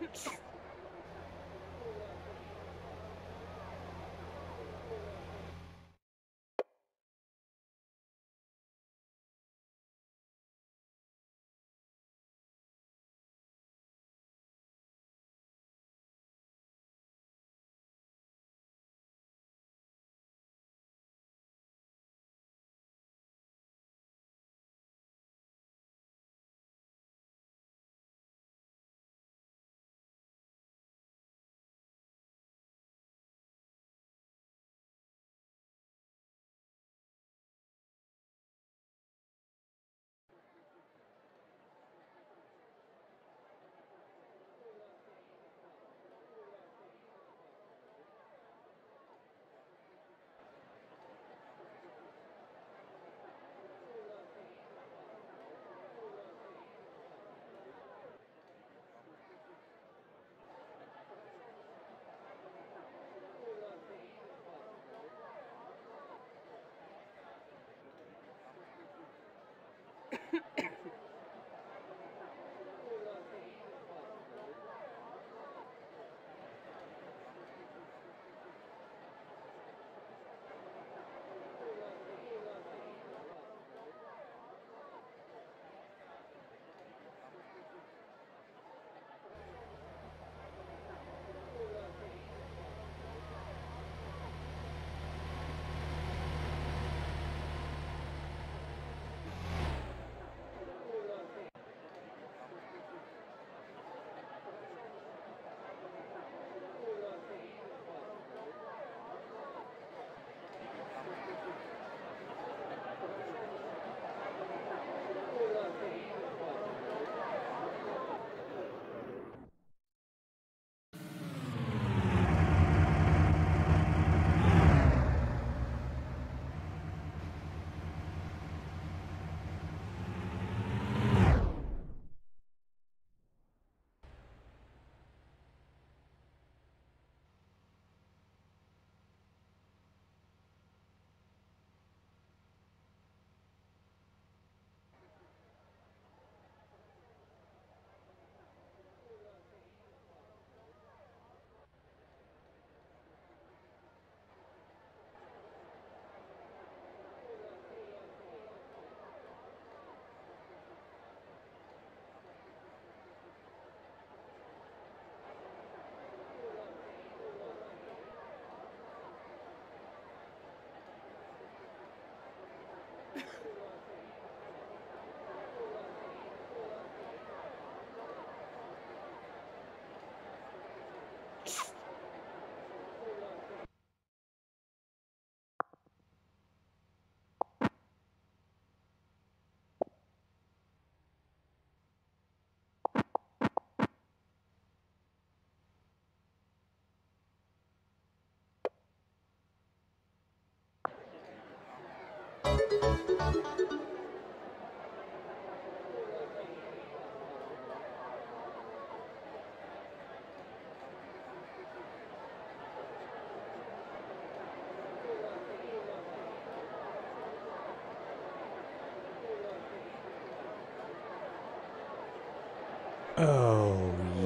Oh,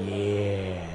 yeah.